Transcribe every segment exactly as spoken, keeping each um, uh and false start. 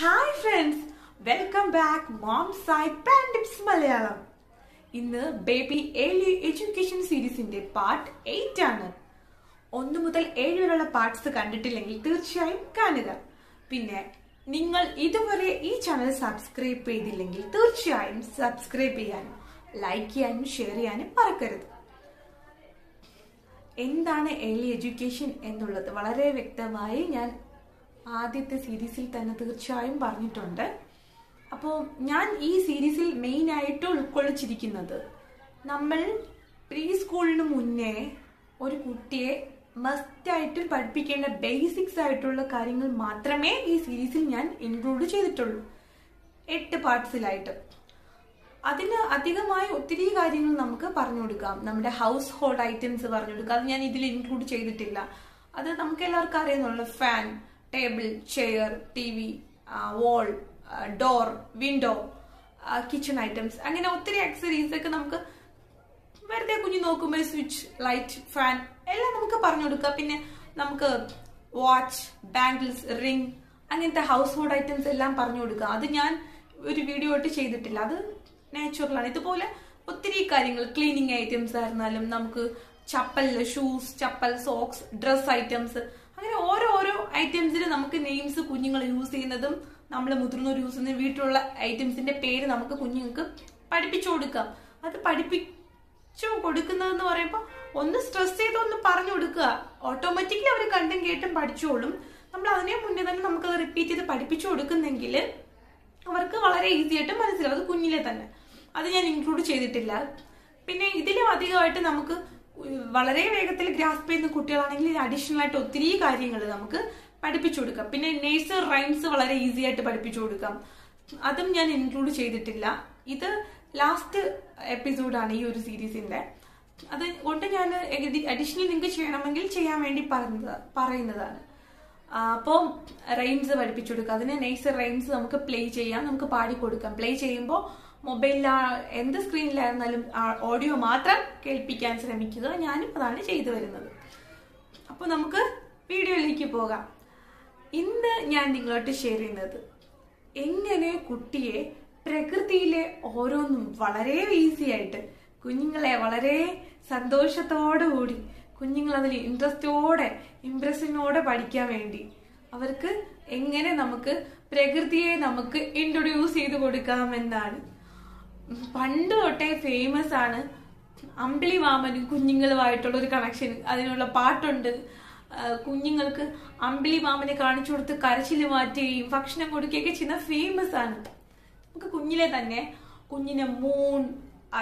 Hi friends, welcome back mom side pan tips Malayalam. ഇന്ന് baby early education സീരീസിന്റെ part എട്ട് ആണ്. ഒന്ന് മുതൽ ഏഴ് വരെയുള്ള പാർട്സ് കണ്ടിട്ടില്ലെങ്കിൽ തീർച്ചയായും കാണുക. പിന്നെ നിങ്ങൾ ഇതുവരെ ഈ ചാനൽ സബ്സ്ക്രൈബ് ചെയ്തില്ലെങ്കിൽ തീർച്ചയായും സബ്സ്ക്രൈബ് ചെയ്യാനും ലൈക്ക് ചെയ്യാനും ഷെയർ ചെയ്യാനും മറക്കരുത്. എന്താണ് ഏർലി എഡ്യൂക്കേഷൻ എന്നുള്ളത് വളരെ വ്യക്തമായി ഞാൻ ആദ്യത്തെ സീരീസിൽ തന്നെ തീർച്ചയായും പറഞ്ഞിട്ടുണ്ട്. അപ്പോൾ ഞാൻ ഈ സീരീസിൽ മെയിനായിട്ട് ഉൾക്കൊള്ളിച്ചിരിക്കുന്നത് നമ്മൾ പ്രീ സ്കൂളിന് മുന്നേ ഒരു കുട്ടിയെ മസ്റ്റായിട്ട് പഠിപ്പിക്കേണ്ട ബേസിക്സ് ആയിട്ടുള്ള കാര്യങ്ങൾ മാത്രമേ ഈ സീരീസിൽ ഞാൻ ഇൻക്ലൂഡ് ചെയ്തിട്ടുള്ളൂ, എട്ട് പാർട്സിലായിട്ട്. അതിന് അധികമായി ഒത്തിരി കാര്യങ്ങൾ നമുക്ക് പറഞ്ഞു കൊടുക്കാം. നമ്മുടെ ഹൗസ് ഹോൾഡ് ഐറ്റംസ് പറഞ്ഞു കൊടുക്കാം, അത് ഞാൻ ഇതിൽ ഇൻക്ലൂഡ് ചെയ്തിട്ടില്ല. അത് നമുക്ക് എല്ലാവർക്കും അറിയാവുന്ന fan, table, chair, T V, wall, door, window, kitchen items, അങ്ങനെ ഒത്തിരി ആക്സറീസ് ഒക്കെ നമുക്ക് വെറുതെ കുഞ്ഞു നോക്കുമ്പോൾ സ്വിച്ച്, ലൈറ്റ്, ഫാൻ എല്ലാം നമുക്ക് പറഞ്ഞു കൊടുക്കാം. പിന്നെ നമുക്ക് വാച്ച്, ബാംഗിൾസ്, റിംഗ്, അങ്ങനത്തെ ഹൗസ് ഹോൾഡ് ഐറ്റംസ് എല്ലാം പറഞ്ഞു കൊടുക്കുക. അത് ഞാൻ ഒരു വീഡിയോ ആയിട്ട് ചെയ്തിട്ടില്ല, അത് നാച്ചുറലാണ്. ഇതുപോലെ ഒത്തിരി കാര്യങ്ങൾ, ക്ലീനിങ് ഐറ്റംസ് ആയിരുന്നാലും നമുക്ക് chappal, shoes, chappal, socks, dress items, അങ്ങനെ ഓരോ ഓരോ ഐറ്റംസിന് നമുക്ക് നെയിംസ്, കുഞ്ഞുങ്ങൾ യൂസ് ചെയ്യുന്നതും നമ്മൾ മുതിർന്നവർ യൂസ് ചെയ്യുന്ന വീട്ടിലുള്ള ഐറ്റംസിന്റെ പേര് നമുക്ക് കുഞ്ഞുങ്ങൾക്ക് പഠിപ്പിച്ചു കൊടുക്കാം. അത് പഠിപ്പിച്ചു കൊടുക്കുന്നതെന്ന് പറയുമ്പോൾ ഒന്ന് സ്ട്രെസ് ചെയ്ത് ഒന്ന് പറഞ്ഞു കൊടുക്കുക, ഓട്ടോമാറ്റിക്കലി അവർ കണ്ടും കേട്ടും പഠിച്ചോളും. നമ്മൾ അതിനെ മുന്നേ തന്നെ നമുക്കത് റിപ്പീറ്റ് ചെയ്ത് പഠിപ്പിച്ചു കൊടുക്കുന്നെങ്കിൽ അവർക്ക് വളരെ ഈസി ആയിട്ട് മനസ്സിലാവും, അത് കുഞ്ഞിലെ തന്നെ. അത് ഞാൻ ഇൻക്ലൂഡ് ചെയ്തിട്ടില്ല. പിന്നെ ഇതിലും അധികമായിട്ട് നമുക്ക് വളരെ വേഗത്തിൽ ഗ്രാസ്പ് ചെയ്യുന്ന കുട്ടികളാണെങ്കിൽ അഡീഷണൽ ആയിട്ട് ഒത്തിരി കാര്യങ്ങൾ നമുക്ക് പഠിപ്പിച്ചു കൊടുക്കാം. പിന്നെ നേഴ്സറി റൈംസ് വളരെ ഈസി ആയിട്ട് പഠിപ്പിച്ചു കൊടുക്കാം, അതും ഞാൻ ഇൻക്ലൂഡ് ചെയ്തിട്ടില്ല. ഇത് ലാസ്റ്റ് എപ്പിസോഡാണ് ഈ ഒരു സീരീസിന്റെ, അതുകൊണ്ട് ഞാൻ അഡീഷണൽ നിങ്ങൾക്ക് ചെയ്യണമെങ്കിൽ ചെയ്യാൻ വേണ്ടി പറയുന്നതാണ്. അപ്പോൾ റൈംസ് പഠിപ്പിച്ചു കൊടുക്കാം, അതിന് നേഴ്സറി റൈംസ് നമുക്ക് പ്ലേ ചെയ്യാം, നമുക്ക് പാടിക്കൊടുക്കാം. പ്ലേ ചെയ്യുമ്പോൾ മൊബൈലിൽ എന്ത് സ്ക്രീനിലായിരുന്നാലും ഓഡിയോ മാത്രം കേൾപ്പിക്കാൻ ശ്രമിക്കുക, ഞാനും അതാണ് ചെയ്തു വരുന്നത്. അപ്പോൾ നമുക്ക് വീഡിയോയിലേക്ക് പോകാം. ഇന്ന് ഞാൻ നിങ്ങളോട്ട് ഷെയർ ചെയ്യുന്നത് എങ്ങനെ കുട്ടിയെ പ്രകൃതിയിലെ ഓരോന്നും വളരെ ഈസി ആയിട്ട്, കുഞ്ഞുങ്ങളെ വളരെ സന്തോഷത്തോടു കൂടി, കുഞ്ഞുങ്ങൾ അതിൽ ഇൻട്രസ്റ്റോടെ ഇംപ്രഷനോടെ പഠിക്കാൻ വേണ്ടി അവർക്ക് എങ്ങനെ നമുക്ക് പ്രകൃതിയെ നമുക്ക് ഇൻട്രൊഡ്യൂസ് ചെയ്ത് കൊടുക്കാമെന്നാണ്. പണ്ട് തൊട്ടേ ഫേമസ് ആണ് അമ്പിളി മാമനും കുഞ്ഞുങ്ങളുമായിട്ടുള്ള ഒരു കണക്ഷൻ, അതിനുള്ള പാട്ടുണ്ട്. കുഞ്ഞുങ്ങൾക്ക് അമ്പിളി മാമനെ കാണിച്ചു കൊടുത്ത് കരച്ചിൽ മാറ്റുകയും ഭക്ഷണം കൊടുക്കുകയൊക്കെ ചെയ്യുന്ന ഫേമസ് ആണ്. നമുക്ക് കുഞ്ഞിലെ തന്നെ കുഞ്ഞിനെ മൂൺ,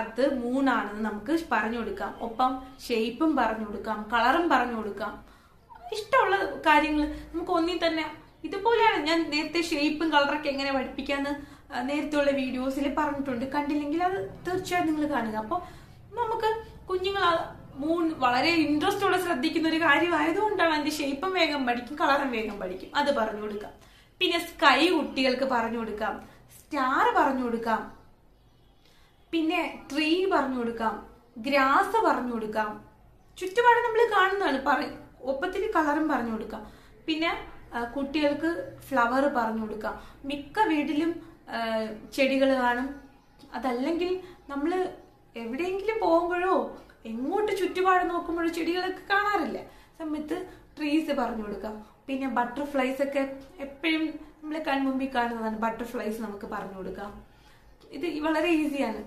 അത് മൂണാണെന്ന് നമുക്ക് പറഞ്ഞു കൊടുക്കാം. ഒപ്പം ഷേപ്പും പറഞ്ഞു കൊടുക്കാം, കളറും പറഞ്ഞു കൊടുക്കാം, ഇഷ്ടമുള്ള കാര്യങ്ങൾ നമുക്ക് ഒന്നിൽ തന്നെ. ഇതുപോലെയാണ് ഞാൻ നേരത്തെ ഷേപ്പും കളറൊക്കെ എങ്ങനെ പഠിപ്പിക്കാന്ന് നേരത്തെയുള്ള വീഡിയോസിൽ പറഞ്ഞിട്ടുണ്ട്, കണ്ടില്ലെങ്കിൽ അത് തീർച്ചയായും നിങ്ങൾ കാണുക. അപ്പോൾ നമുക്ക് കുഞ്ഞുങ്ങൾ മൂൺ വളരെ ഇൻട്രസ്റ്റോടെ ശ്രദ്ധിക്കുന്ന ഒരു കാര്യമായതുകൊണ്ടാണ് അതിന്റെ ഷേപ്പും വേഗം പഠിക്കും, കളറും വേഗം പഠിക്കും, അത് പറഞ്ഞു കൊടുക്കാം. പിന്നെ സ്കൈ കുട്ടികൾക്ക് പറഞ്ഞു കൊടുക്കാം, സ്റ്റാർ പറഞ്ഞു കൊടുക്കാം, പിന്നെ ട്രീ പറഞ്ഞു കൊടുക്കാം, ഗ്രാസ് പറഞ്ഞു കൊടുക്കാം. ചുറ്റുപാട് നമ്മൾ കാണുന്നതാണ്, പറയും ഒപ്പത്തിൽ കളറും പറഞ്ഞു കൊടുക്കാം. പിന്നെ കുട്ടികൾക്ക് ഫ്ലവർ പറഞ്ഞു കൊടുക്കാം. മിക്ക വീട്ടിലും ചെടികൾ കാണും, അതല്ലെങ്കിൽ നമ്മൾ എവിടെയെങ്കിലും പോകുമ്പോഴോ എങ്ങോട്ട് ചുറ്റുപാട് നോക്കുമ്പോഴോ ചെടികളൊക്കെ കാണാറില്ല സമയത്ത് ട്രീസ് പറഞ്ഞു കൊടുക്കാം. പിന്നെ ബട്ടർഫ്ലൈസ് ഒക്കെ എപ്പോഴും നമ്മൾ കൺമുമ്പിൽ കാണുന്നതാണ്, ബട്ടർഫ്ലൈസ് നമുക്ക് പറഞ്ഞു കൊടുക്കാം. ഇത് വളരെ ഈസിയാണ്.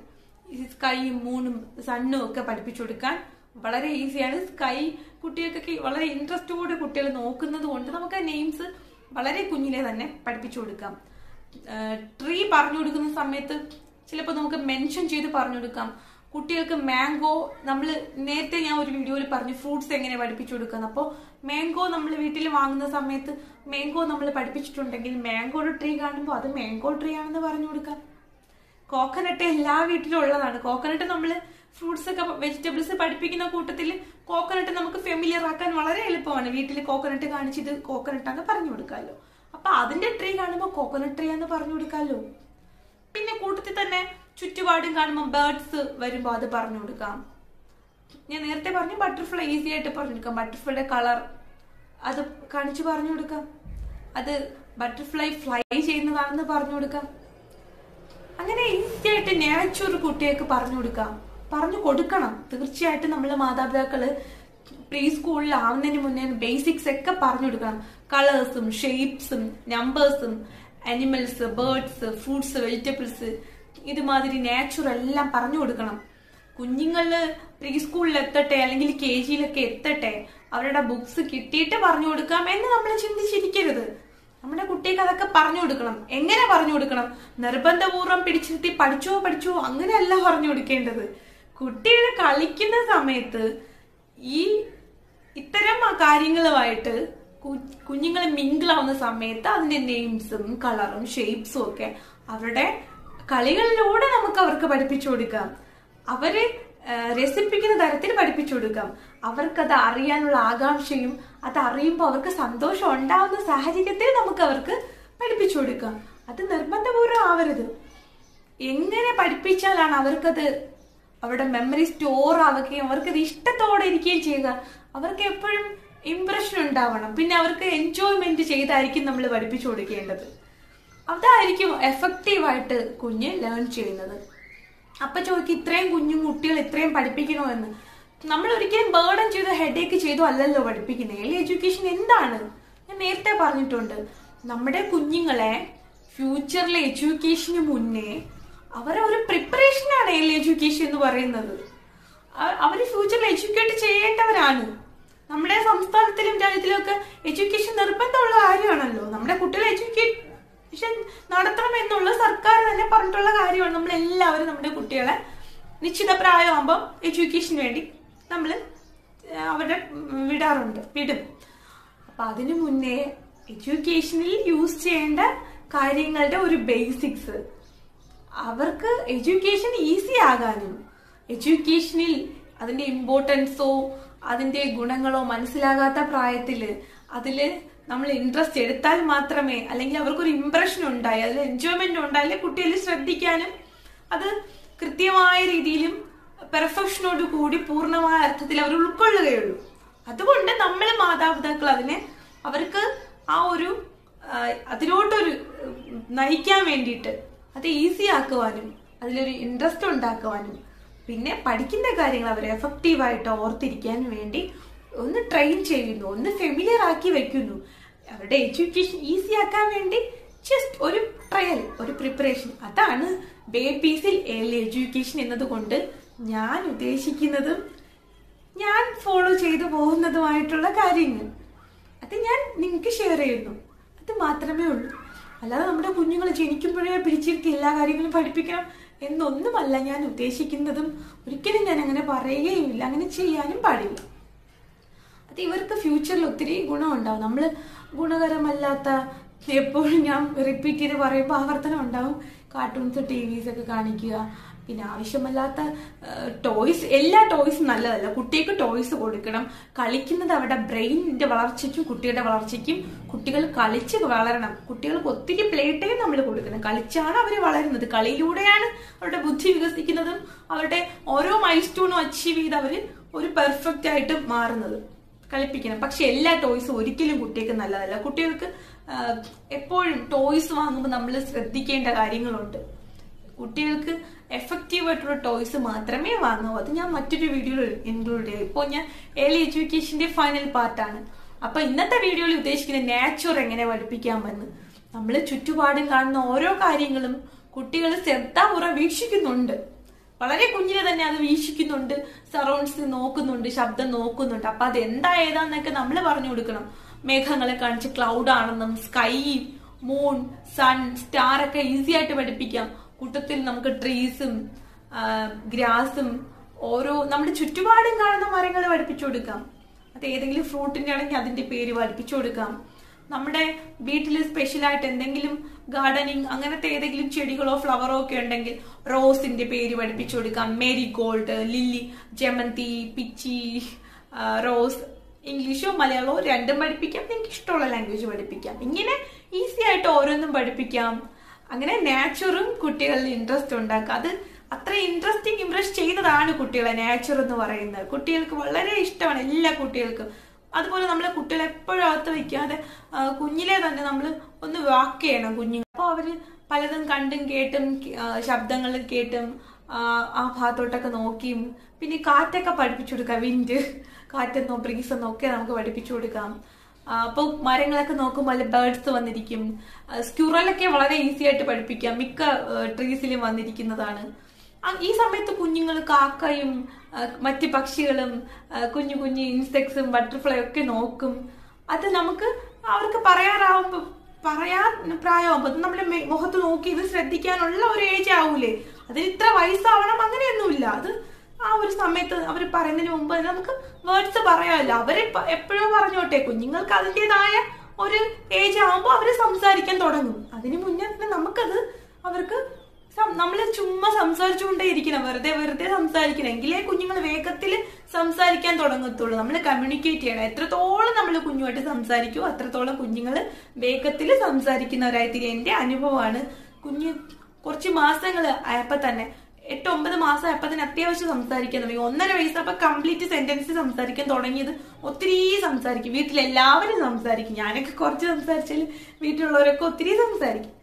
സ്കൈയും മൂണും സണ്ണും ഒക്കെ പഠിപ്പിച്ചു കൊടുക്കാൻ വളരെ ഈസിയാണ്. സ്കൈ കുട്ടികൾക്കൊക്കെ വളരെ ഇൻട്രസ്റ്റോടെ കുട്ടികൾ നോക്കുന്നത് കൊണ്ട് നമുക്ക് നെയിംസ് വളരെ കുഞ്ഞിലെ തന്നെ പഠിപ്പിച്ചു കൊടുക്കാം. ട്രീ പറഞ്ഞു കൊടുക്കുന്ന സമയത്ത് ചിലപ്പോൾ നമുക്ക് മെൻഷൻ ചെയ്ത് പറഞ്ഞു കൊടുക്കാം. കുട്ടികൾക്ക് മാംഗോ, നമ്മൾ നേരത്തെ ഞാൻ ഒരു വീഡിയോയിൽ പറഞ്ഞു ഫ്രൂട്ട്സ് എങ്ങനെ പഠിപ്പിച്ചു കൊടുക്കാം. അപ്പോൾ മാംഗോ നമ്മൾ വീട്ടിൽ വാങ്ങുന്ന സമയത്ത് മാംഗോ നമ്മൾ പഠിപ്പിച്ചിട്ടുണ്ടെങ്കിൽ മാംഗോയുടെ ട്രീ കാണുമ്പോൾ അത് മാംഗോ ട്രീ ആണെന്ന് പറഞ്ഞു കൊടുക്കാം. കോക്കനട്ട് എല്ലാ വീട്ടിലും ഉള്ളതാണ്. കോക്കനട്ട് നമ്മൾ ഫ്രൂട്ട്സ് ഒക്കെ വെജിറ്റബിൾസ് പഠിപ്പിക്കുന്ന കൂട്ടത്തിൽ കോക്കനട്ട് നമുക്ക് ഫെമിലിയർ ആക്കാൻ വളരെ എളുപ്പമാണ്. വീട്ടിൽ കോക്കനട്ട് കാണിച്ചിട്ട് കോക്കനട്ടാന്ന് പറഞ്ഞു കൊടുക്കാമല്ലോ. അപ്പൊ അതിന്റെ ട്രീ കാണുമ്പോൾ കോക്കനട്ട് ട്രീ എന്ന് പറഞ്ഞു കൊടുക്കാമല്ലോ. പിന്നെ കൂട്ടത്തിൽ തന്നെ ചുറ്റുപാടും കാണുമ്പോൾ ബേർഡ്സ് വരുമ്പോൾ അത് പറഞ്ഞു കൊടുക്കാം. ഞാൻ നേരത്തെ പറഞ്ഞു ബട്ടർഫ്ലൈ ഈസി ആയിട്ട് പറഞ്ഞു കൊടുക്കാം. ബട്ടർഫ്ലൈയുടെ കളർ അത് കാണിച്ചു പറഞ്ഞു കൊടുക്കാം. അത് ബട്ടർഫ്ലൈ ഫ്ലൈ ചെയ്യുന്നതാണെന്ന് പറഞ്ഞു കൊടുക്കാം. അങ്ങനെ ഈസി ആയിട്ട് നേച്ചർ കുട്ടിയൊക്കെ പറഞ്ഞു കൊടുക്കാം, പറഞ്ഞു കൊടുക്കണം. തീർച്ചയായിട്ടും നമ്മളെ മാതാപിതാക്കള് പ്രീ സ്കൂളിൽ ആവുന്നതിന് മുന്നേ ബേസിക്സ് ഒക്കെ പറഞ്ഞു കൊടുക്കണം. കളേഴ്സും ഷേപ്സും നമ്പേഴ്സും അനിമൽസ് ബേർഡ്സ് ഫ്രൂട്ട്സ് വെജിറ്റബിൾസ് ഇതുമാതിരി നേച്ചർ എല്ലാം പറഞ്ഞു കൊടുക്കണം. കുഞ്ഞുങ്ങള് പ്രീ സ്കൂളിൽ എത്തട്ടെ അല്ലെങ്കിൽ കെ ജിയിലൊക്കെ എത്തട്ടെ, അവരുടെ ബുക്സ് കിട്ടിയിട്ട് പറഞ്ഞു കൊടുക്കാം എന്ന് നമ്മൾ ചിന്തിച്ചിരിക്കരുത്. നമ്മുടെ കുട്ടിക്ക് അതൊക്കെ പറഞ്ഞു കൊടുക്കണം. എങ്ങനെ പറഞ്ഞു കൊടുക്കണം? നിർബന്ധപൂർവ്വം പിടിച്ചിരുത്തി പഠിച്ചോ പഠിച്ചോ അങ്ങനെയല്ല പറഞ്ഞു കൊടുക്കേണ്ടത്. കുട്ടികൾ കളിക്കുന്ന സമയത്ത് ഈ ഇത്തരം കാര്യങ്ങളുമായിട്ട് കുഞ്ഞുങ്ങൾ മിങ്കിളാവുന്ന സമയത്ത് അതിന്റെ നെയിംസും കളറും ഷേപ്സും ഒക്കെ അവരുടെ കളികളിലൂടെ നമുക്ക് അവർക്ക് പഠിപ്പിച്ചു കൊടുക്കാം. അവരെ രസിപ്പിക്കുന്ന തരത്തിൽ പഠിപ്പിച്ചു കൊടുക്കാം. അവർക്കത് അറിയാനുള്ള ആകാംക്ഷയും അത് അറിയുമ്പോൾ അവർക്ക് സന്തോഷം ഉണ്ടാവുന്ന സാഹചര്യത്തിൽ നമുക്ക് അവർക്ക് പഠിപ്പിച്ചു കൊടുക്കാം. അത് നിർബന്ധപൂർവ്വം ആവരുത്. എങ്ങനെ പഠിപ്പിച്ചാലാണ് അവർക്കത് അവരുടെ മെമ്മറി സ്റ്റോർ ആവുകയും അവർക്കത് ഇഷ്ടത്തോടെ ഇരിക്കുകയും ചെയ്യുക? അവർക്ക് എപ്പോഴും ഇംപ്രഷൻ ഉണ്ടാവണം. പിന്നെ അവർക്ക് എൻജോയ്മെന്റ് ചെയ്തായിരിക്കും നമ്മൾ പഠിപ്പിച്ചു കൊടുക്കേണ്ടത്. അതായിരിക്കും എഫക്റ്റീവായിട്ട് കുഞ്ഞ് ലേൺ ചെയ്യുന്നത്. അപ്പൊ ചോദിക്കും ഇത്രയും കുഞ്ഞും കുട്ടികൾ ഇത്രയും പഠിപ്പിക്കണോ എന്ന്. നമ്മൾ ഒരിക്കലും ബേർഡൻ ചെയ്തോ ഹെഡേക്ക് ചെയ്തോ അല്ലല്ലോ പഠിപ്പിക്കുന്നത്. ഏർലി എഡ്യൂക്കേഷൻ എന്താണ് ഞാൻ നേരത്തെ പറഞ്ഞിട്ടുണ്ട്. നമ്മുടെ കുഞ്ഞുങ്ങളെ ഫ്യൂച്ചറിലെ എഡ്യൂക്കേഷന് മുന്നേ അവരെ ഒരു പ്രിപ്പറേഷനാണ് ഏർലി എഡ്യൂക്കേഷൻ എന്ന് പറയുന്നത്. അവർ ഫ്യൂച്ചറിൽ എഡ്യൂക്കേറ്റ് ചെയ്യേണ്ടവരാണ്. നമ്മുടെ സംസ്ഥാനത്തിലും രാജ്യത്തിലും ഒക്കെ എഡ്യൂക്കേഷൻ നിർബന്ധമുള്ള കാര്യമാണല്ലോ. നമ്മുടെ കുട്ടികളെ എഡ്യൂക്കേഷൻ നടത്തണം എന്നുള്ള സർക്കാർ തന്നെ പറഞ്ഞിട്ടുള്ള കാര്യമാണ്. നമ്മളെല്ലാവരും നമ്മുടെ കുട്ടികളെ നിശ്ചിത പ്രായമാകുമ്പോൾ എഡ്യൂക്കേഷന് വേണ്ടി നമ്മൾ അവരുടെ വിടാറുണ്ട് വിടും. അപ്പൊ അതിനു മുന്നേ എഡ്യൂക്കേഷനിൽ യൂസ് ചെയ്യേണ്ട കാര്യങ്ങളുടെ ഒരു ബേസിക്സ് അവർക്ക് എഡ്യൂക്കേഷൻ ഈസി ആകാനും എഡ്യൂക്കേഷനിൽ അതിന്റെ ഇമ്പോർട്ടൻസോ അതിന്റെ ഗുണങ്ങളോ മനസ്സിലാകാത്ത പ്രായത്തില് അതില് നമ്മൾ ഇൻട്രസ്റ്റ് എടുത്താൽ മാത്രമേ, അല്ലെങ്കിൽ അവർക്കൊരു ഇംപ്രഷൻ ഉണ്ടായി അതിൽ എൻജോയ്മെന്റ് ഉണ്ടായാലേ കുട്ടികൾ ശ്രദ്ധിക്കാനും അത് കൃത്യമായ രീതിയിലും പെർഫെക്ഷനോട് കൂടി പൂർണ്ണമായ അർത്ഥത്തിൽ അവർ ഉൾക്കൊള്ളുകയുള്ളൂ. അതുകൊണ്ട് നമ്മൾ മാതാപിതാക്കൾ അതിനെ അവർക്ക് ആ ഒരു അതിലോട്ടൊരു നയിക്കാൻ വേണ്ടിയിട്ട് അത് ഈസി ആക്കുവാനും അതിലൊരു ഇൻട്രസ്റ്റ് ഉണ്ടാക്കുവാനും പിന്നെ പഠിക്കുന്ന കാര്യങ്ങൾ അവർ എഫക്റ്റീവായിട്ട് ഓർത്തിരിക്കാൻ വേണ്ടി ഒന്ന് ട്രെയിൻ ചെയ്യുന്നു, ഒന്ന് ഫെമിലിയർ ആക്കി വെക്കുന്നു. അവരുടെ എഡ്യൂക്കേഷൻ ഈസി ആക്കാൻ വേണ്ടി ജസ്റ്റ് ഒരു ട്രയൽ, ഒരു പ്രിപ്പറേഷൻ. അതാണ് ബേബീസിൽ ഏർലി എഡ്യൂക്കേഷൻ എന്നതുകൊണ്ട് ഞാൻ ഉദ്ദേശിക്കുന്നതും ഞാൻ ഫോളോ ചെയ്തു പോകുന്നതുമായിട്ടുള്ള കാര്യങ്ങൾ അത് ഞാൻ നിങ്ങൾക്ക് ഷെയർ ചെയ്യുന്നു. അത് മാത്രമേ ഉള്ളൂ. അല്ലാതെ നമ്മുടെ കുഞ്ഞുങ്ങൾ ജനിക്കുമ്പോഴേ പിടിച്ചിരുത്തി എല്ലാ കാര്യങ്ങളും പഠിപ്പിക്കണം എന്നൊന്നുമല്ല ഞാൻ ഉദ്ദേശിക്കുന്നതും. ഒരിക്കലും ഞാൻ അങ്ങനെ പറയുകയുമില്ല, അങ്ങനെ ചെയ്യാനും പാടില്ല. അത് ഇവർക്ക് ഫ്യൂച്ചറിൽ ഒത്തിരി ഗുണമുണ്ടാവും. നമ്മൾ ഗുണകരമല്ലാത്ത എപ്പോഴും ഞാൻ റിപ്പീറ്റ് ചെയ്ത് പറയുമ്പോൾ ആവർത്തനം ഉണ്ടാവും. കാർട്ടൂൺസ് ടി വിസ് ഒക്കെ കാണിക്കുക, പിന്നെ ആവശ്യമല്ലാത്ത ടോയ്സ്. എല്ലാ ടോയ്സും നല്ലതല്ല. കുട്ടികൾക്ക് ടോയ്സ് കൊടുക്കണം. കളിക്കുന്നത് അവരുടെ ബ്രെയിനിന്റെ വളർച്ചയ്ക്കും കുട്ടികളുടെ വളർച്ചയ്ക്കും. കുട്ടികൾ കളിച്ച് വളരണം. കുട്ടികൾക്ക് ഒത്തിരി പ്ലേ ടൈം നമ്മൾ കൊടുക്കണം. കളിച്ചാണ് അവർ വളരുന്നത്. കളിയിലൂടെയാണ് അവരുടെ ബുദ്ധി വികസിക്കുന്നതും അവരുടെ ഓരോ മൈൽ സ്റ്റോണും അച്ചീവ് ചെയ്ത് അവർ ഒരു പെർഫെക്റ്റ് ആയിട്ട് മാറുന്നത്. കളിപ്പിക്കണം. പക്ഷെ എല്ലാ ടോയ്സും ഒരിക്കലും കുട്ടികൾക്ക് നല്ലതല്ല. കുട്ടികൾക്ക് എപ്പോഴും ടോയ്സ് വാങ്ങുമ്പോൾ നമ്മൾ ശ്രദ്ധിക്കേണ്ട കാര്യങ്ങളുണ്ട്. കുട്ടികൾക്ക് എഫക്റ്റീവ് ആയിട്ടുള്ള ടോയ്സ് മാത്രമേ വാങ്ങൂ. അത് ഞാൻ മറ്റൊരു വീഡിയോയിൽ ഇൻക്ലൂഡ് ചെയ്യും. ഇപ്പോൾ ഞാൻ ഏർലി എഡ്യൂക്കേഷന്റെ ഫൈനൽ പാർട്ടാണ്. അപ്പൊ ഇന്നത്തെ വീഡിയോയിൽ ഉദ്ദേശിക്കുന്നത് നേച്ചർ എങ്ങനെ പഠിപ്പിക്കാമെന്ന്. നമ്മൾ ചുറ്റുപാടും കാണുന്ന ഓരോ കാര്യങ്ങളും കുട്ടികൾ ശ്രദ്ധാപൂർവ്വം വീക്ഷിക്കുന്നുണ്ട്. വളരെ കുഞ്ഞിനെ തന്നെ അത് വീക്ഷിക്കുന്നുണ്ട്, സറൗണ്ട്സ് നോക്കുന്നുണ്ട്, ശബ്ദം നോക്കുന്നുണ്ട്. അപ്പൊ അത് എന്താ ഏതാന്നൊക്കെ നമ്മൾ പറഞ്ഞു കൊടുക്കണം. മേഘങ്ങളെ കാണിച്ച് ക്ലൗഡ് ആണെന്നും സ്കൈ മൂൺ സൺ സ്റ്റാർ ഒക്കെ ഈസി ആയിട്ട് പഠിപ്പിക്കാം. കൂട്ടത്തിൽ നമുക്ക് ട്രീസും ഗ്രാസും ഓരോ നമ്മുടെ ചുറ്റുപാടും കാണുന്ന മരങ്ങൾ പഠിപ്പിച്ചു കൊടുക്കാം. അത് ഏതെങ്കിലും ഫ്രൂട്ടിന്റെ ആണെങ്കിൽ അതിന്റെ പേര് പഠിപ്പിച്ചു കൊടുക്കാം. നമ്മുടെ വീട്ടിൽ സ്പെഷ്യലായിട്ട് എന്തെങ്കിലും ഗാർഡനിങ് അങ്ങനത്തെ ഏതെങ്കിലും ചെടികളോ ഫ്ലവറോ ഒക്കെ ഉണ്ടെങ്കിൽ റോസിന്റെ പേര് പഠിപ്പിച്ചു കൊടുക്കാം. മേരി ഗോൾഡ്, ലില്ലി, ജമന്തി, പിച്ചി, റോസ്. ഇംഗ്ലീഷോ മലയാളമോ രണ്ടും പഠിപ്പിക്കാം. നിങ്ങൾക്ക് ഇഷ്ടമുള്ള ലാംഗ്വേജ് പഠിപ്പിക്കാം. ഇങ്ങനെ ഈസി ആയിട്ട് ഓരോന്നും പഠിപ്പിക്കാം. അങ്ങനെ നേച്ചറും കുട്ടികളിൽ ഇൻട്രസ്റ്റ് ഉണ്ടാക്കുക. അത് അത്ര ഇൻട്രസ്റ്റിംഗ് ഇംപ്രസ് ചെയ്യുന്നതാണ് കുട്ടികളെ നേച്ചർ എന്ന് പറയുന്നത്. കുട്ടികൾക്ക് വളരെ ഇഷ്ടമാണ്. എല്ലാ കുട്ടികൾക്കും അതുപോലെ നമ്മൾ കുട്ടികളെ എപ്പോഴും അകത്ത് വെക്കാതെ കുഞ്ഞിലെ തന്നെ നമ്മൾ ഒന്ന് വാക്ക് ചെയ്യണം കുഞ്ഞുങ്ങൾ. അപ്പോൾ അവർ പലതും കണ്ടും കേട്ടും ശബ്ദങ്ങൾ കേട്ടും ആ ഭാഗത്തോട്ടൊക്കെ നോക്കിയും പിന്നെ കാറ്റൊക്കെ പഠിപ്പിച്ചു കൊടുക്കാം. വിൻഡ്, കാറ്റെന്നോ ബ്രീസെന്നോ ഒക്കെ നമുക്ക് പഠിപ്പിച്ചു കൊടുക്കാം. അപ്പോൾ മരങ്ങളൊക്കെ നോക്കുമ്പോൾ ബേർഡ്സ് വന്നിരിക്കും. സ്ക്യൂറലൊക്കെ വളരെ ഈസി ആയിട്ട് പഠിപ്പിക്കാം, മിക്ക ട്രീസിലും വന്നിരിക്കുന്നതാണ്. ഈ സമയത്ത് കുഞ്ഞുങ്ങൾ കാക്കയും മറ്റ് പക്ഷികളും കുഞ്ഞു കുഞ്ഞു ഇൻസെക്ട്സും ബട്ടർഫ്ലൈ ഒക്കെ നോക്കും. അത് നമുക്ക് അവർക്ക് പറയാറാവുമ്പോൾ പറയാൻ പ്രായമാകുമ്പോൾ അത് നമ്മുടെ മുഖത്ത് നോക്കി ഇത് ശ്രദ്ധിക്കാനുള്ള ഒരു ഏജ് ആവൂലേ, അതിന് ഇത്ര വയസ്സാവണം അങ്ങനെയൊന്നുമില്ല. അത് ആ ഒരു സമയത്ത് അവർ പറയുന്നതിന് മുമ്പ് നമുക്ക് വേർഡ്സ് പറയാമല്ലോ, അവര് എപ്പോഴും പറഞ്ഞോട്ടെ. കുഞ്ഞുങ്ങൾക്ക് അതിൻ്റെതായ ഒരു ഏജ് ആകുമ്പോൾ അവര് സംസാരിക്കാൻ തുടങ്ങും. അതിന് മുന്നേ തന്നെ നമുക്കത് അവർക്ക് നമ്മൾ ചുമ്മാ സംസാരിച്ചുകൊണ്ടേ ഇരിക്കണം, വെറുതെ വെറുതെ സംസാരിക്കണം, എങ്കിലേ കുഞ്ഞുങ്ങൾ വേഗത്തിൽ സംസാരിക്കാൻ തുടങ്ങത്തുള്ളൂ. നമ്മൾ കമ്മ്യൂണിക്കേറ്റ് ചെയ്യണം. എത്രത്തോളം നമ്മൾ കുഞ്ഞുമായിട്ട് സംസാരിക്കുമോ അത്രത്തോളം കുഞ്ഞുങ്ങൾ വേഗത്തിൽ സംസാരിക്കുന്നവരായിത്തീരും. എൻ്റെ അനുഭവമാണ്. കുഞ്ഞ് കുറച്ച് മാസങ്ങൾ ആയപ്പോൾ തന്നെ, എട്ട് ഒമ്പത് മാസം ആയപ്പോൾ തന്നെ അത്യാവശ്യം സംസാരിക്കാൻ തുടങ്ങി. ഒന്നര വയസ്സപ്പോൾ കംപ്ലീറ്റ് സെന്റൻസ് സംസാരിക്കാൻ തുടങ്ങിയത്. ഒത്തിരി സംസാരിക്കും, വീട്ടിലെല്ലാവരും സംസാരിക്കും. ഞാനൊക്കെ കുറച്ച് സംസാരിച്ചാൽ വീട്ടിലുള്ളവരൊക്കെ ഒത്തിരി സംസാരിക്കും.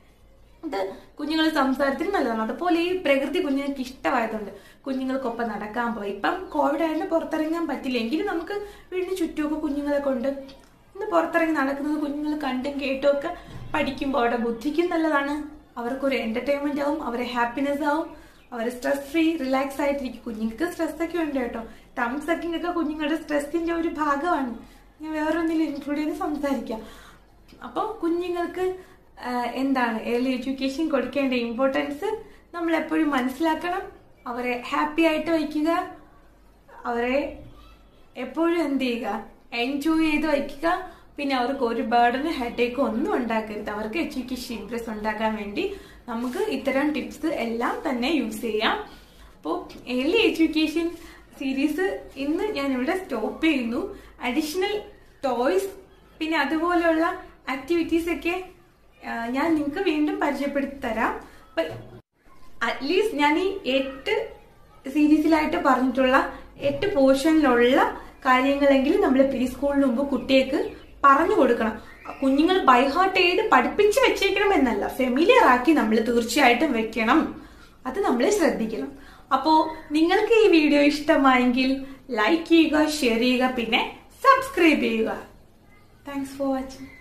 ഇത് കുഞ്ഞുങ്ങൾ സംസാരത്തിന് നല്ലതാണ്. അതുപോലെ ഈ പ്രകൃതി കുഞ്ഞുങ്ങൾക്ക് ഇഷ്ടമായതുകൊണ്ട് കുഞ്ഞുങ്ങൾക്കൊപ്പം നടക്കാൻ പോയി. ഇപ്പം കോവിഡ് ആയതുകൊണ്ട് പുറത്തിറങ്ങാൻ പറ്റില്ല, എങ്കിലും നമുക്ക് വീടിന് ചുറ്റുമൊക്കെ കുഞ്ഞുങ്ങളെ കൊണ്ട് ഇന്ന് പുറത്തിറങ്ങി നടക്കുന്നത് കുഞ്ഞുങ്ങൾ കണ്ടും കേട്ടും ഒക്കെ പഠിക്കുമ്പോൾ അവരുടെ ബുദ്ധിക്കും നല്ലതാണ്. അവർക്കൊരു എന്റർടൈൻമെന്റ് ആവും, അവരെ ഹാപ്പിനെസ് ആവും, അവർ സ്ട്രെസ് ഫ്രീ റിലാക്സ് ആയിട്ടിരിക്കും. കുഞ്ഞുങ്ങൾക്ക് സ്ട്രെസ് ഒക്കെ ഉണ്ട് കേട്ടോ. തം സക്കിംഗ് ഒക്കെ കുഞ്ഞുങ്ങളുടെ സ്ട്രെസ്സിന്റെ ഒരു ഭാഗമാണ്. ഞാൻ വേറൊന്നിലും ഇൻക്ലൂഡ് ചെയ്ത് സംസാരിക്കാം. അപ്പോൾ കുഞ്ഞുങ്ങൾക്ക് എന്താണ് ഏർലി എഡ്യൂക്കേഷൻ കൊടുക്കേണ്ട ഇമ്പോർട്ടൻസ് നമ്മൾ എപ്പോഴും മനസ്സിലാക്കണം. അവരെ ഹാപ്പി ആയിട്ട് വയ്ക്കുക, അവരെ എപ്പോഴും എന്ത് ചെയ്യുക, എൻജോയ് ചെയ്ത് വയ്ക്കുക. പിന്നെ അവർക്ക് ഒരു ബേർഡന് ഹെഡേക്ക് ഒന്നും ഉണ്ടാക്കരുത്. അവർക്ക് എഡ്യൂക്കേഷൻ ഇംപ്രസ് ഉണ്ടാക്കാൻ വേണ്ടി നമുക്ക് ഇത്തരം ടിപ്സ് എല്ലാം തന്നെ യൂസ് ചെയ്യാം. അപ്പോൾ ഏർലി എഡ്യൂക്കേഷൻ സീരീസ് ഇന്ന് ഞാനിവിടെ സ്റ്റോപ്പ് ചെയ്യുന്നു. അഡീഷണൽ ടോയ്സ് പിന്നെ അതുപോലെയുള്ള ആക്ടിവിറ്റീസൊക്കെ ഞാൻ നിങ്ങൾക്ക് വീണ്ടും പരിചയപ്പെടുത്തി തരാം. അറ്റ്ലീസ്റ്റ് ഞാൻ ഈ എട്ട് സീരീസിലായിട്ട് പറഞ്ഞിട്ടുള്ള എട്ട് പോർഷനിലുള്ള കാര്യങ്ങളെങ്കിലും നമ്മൾ പ്രീ സ്കൂളിന് മുമ്പ് കുട്ടികൾക്ക് പറഞ്ഞു കൊടുക്കണം. കുഞ്ഞുങ്ങൾ ബൈഹാർട്ട് ചെയ്ത് പഠിപ്പിച്ച് വെച്ചേക്കണം എന്നല്ല, ഫെമിലിയർ ആക്കി നമ്മൾ തീർച്ചയായിട്ടും വെക്കണം. അത് നമ്മൾ ശ്രദ്ധിക്കണം. അപ്പോൾ നിങ്ങൾക്ക് ഈ വീഡിയോ ഇഷ്ടമായെങ്കിൽ ലൈക്ക് ചെയ്യുക, ഷെയർ ചെയ്യുക, പിന്നെ സബ്സ്ക്രൈബ് ചെയ്യുക. Thanks for watching.